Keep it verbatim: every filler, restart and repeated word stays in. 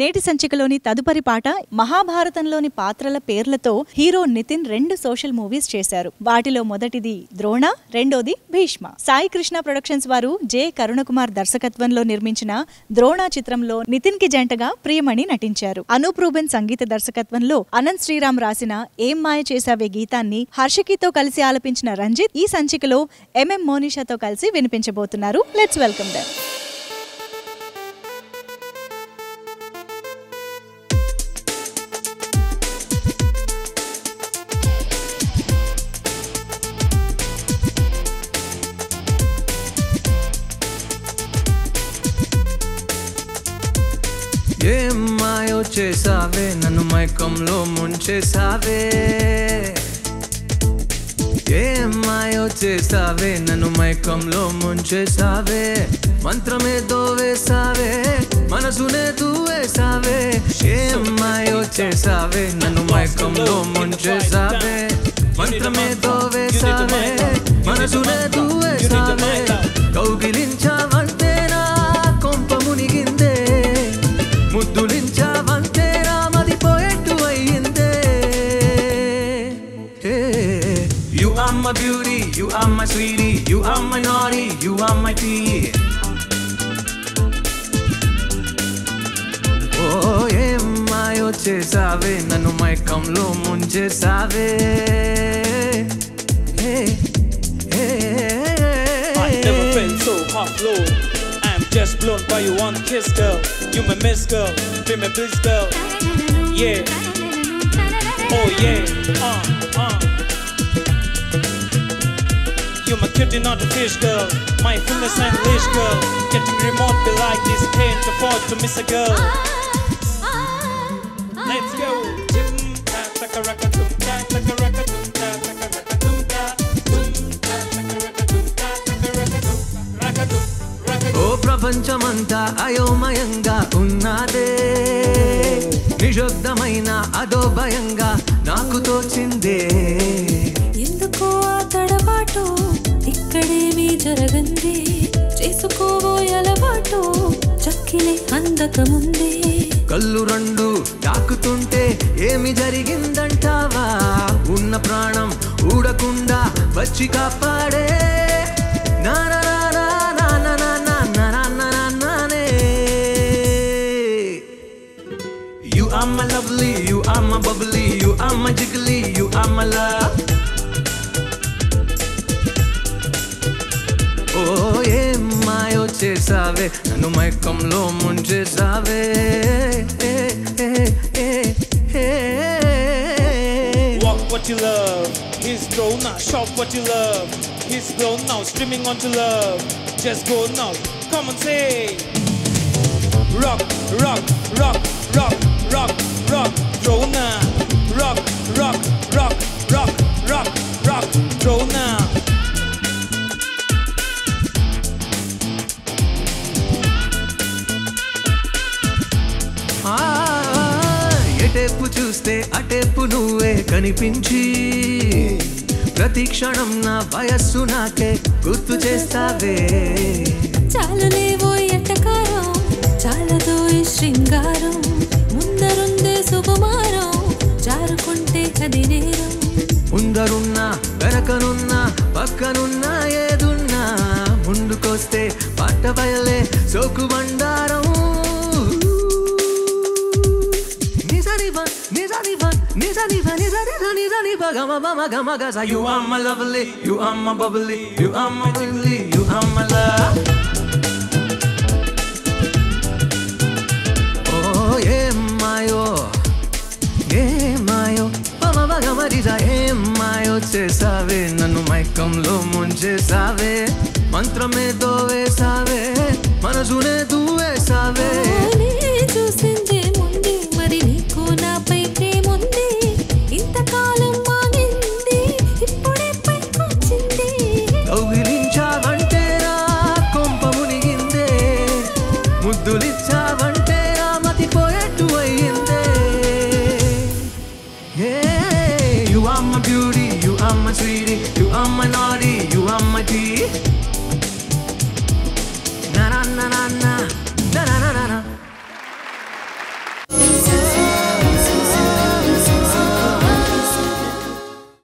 నేటి సంచికలోని తదుపరి పాట మహాభారతంలోని పాత్రల పేర్లతో హీరో నితిన్ రెండు సోషల్ మూవీస్ చేశారు. వాటిలో మొదటిది ద్రోణ, రెండోది భీష్మ. సాయి కృష్ణ ప్రొడక్షన్స్ వారు జే కరుణకుమార్ దర్శకత్వంలో నిర్మించిన ద్రోణ చిత్రంలో నితిన్ కి జంటగా ప్రియమణి నటించారు. అనూప్ రూబెన్ సంగీత దర్శకత్వంలో అనంత్ శ్రీరామ్ రాసిన ఏం మాయ చేసావే గీతాన్ని హర్షకితో కలిసి ఆలపించిన రంజిత్ ఈ సంచికలో ఎంఎం మోనిషాతో కలిసి వినిపించబోతున్నారు. Let's welcome them. ఏం మాయో చేసావే నన్ను మైకంలో ముంచేసావే, ఏం మాయో చేసావే నన్ను మైకంలో ముంచేసావే, మంత్రమే దోవేసావే మనసునే దూవేసావే, ఏం మాయో చేసావే నన్ను మైకంలో ముంచేసావే, మంత్రమే దోవేసావే మనసునే దూవేసావే, కౌగిలించావంటే నా కొంప మునిగిందే, ముద్దులించావంటే రామది పోయేట్టు అయ్యిందే. You are my beauty, you are my sweetie, you are my naughty, you are my tea. Oh, ఏం మాయో చేసావే నన్ను మైకంలో ముంచేసావే, just blown by you one kiss girl, you my miss girl, be my bliss girl, yeah, oh yeah, uh, uh. You my cutie not a fish girl, my fullness and leash girl, getting remote be like this, can't afford to miss a girl, let's go, jim takaraka tum takaraka tum takaraka tum takaraka tum takaraka tum. ఓ ప్రపంచమంతా అయోమయంగా ఉన్నాదే, నిశ్శబ్దమైన అదో భయంగా నాకు తోచిందే, ఎందుకో ఆ తడబాటు ఇక్కడేమీ జరగంది, చేసుకోబోయే అలవాటు చక్కిలే అందకముందే, కళ్ళు రెండు తాకుతుంటే ఏమి జరిగిందంటావా, ఉన్న ప్రాణం ఊడకుండా వచ్చి కాపాడే నా my lovely, you are my bubbly, you are my jiggly, you are my love. Oh, yeah, mayo chesave, nanu maikamlo munchesave. Walk what you love, he's grown now. Shop what you love, he's grown now. Streaming onto love, just go now. Come and say, rock, rock, rock, rock. Rock, rock, Drona. Rock, rock, rock, rock, rock, rock, Drona. ఎటేపు చూస్తే అటేపు నువ్వే కనిపించి, ప్రతి క్షణం నా వయస్సు నాకే గుర్తు చేస్తావే, చాలలేవో ఎట్టకారం చాలదో ఈ శృంగారం, ముందరుందే శుభమారం జారుకుంటే కది నేరం, ముందరున్నా వెనకనున్నా పక్కనున్నా ఏదున్నా, ముందుకొస్తే పట్ట బయలే సోకు బండారం, నిజనివా నిజనివా నిజనివా నిజనివా నిజనివా గమ గమ గమ గస. You are my lovely, you are my bubbly, you are my jiggly, you are my love. Oh yeah. ఏం మాయో చేసావే నన్ను మైకంలో ముంచేసావే, మంత్రమే దోవేసావే మనసునే దూవేసావే, చూసిందే ముందే మరి నీకు నాపై ప్రేముంది, ఇంతకాలం మాగింది ఇప్పుడే పైకొచ్చింది, కౌగిలించావంటే నా కొంప మునిగిందే, ముద్దులిచ్చావంటే మతి పోయేట్టు అయ్యిందే. You are my beauty, you are my sweetie, you are my naughty, you are my tea.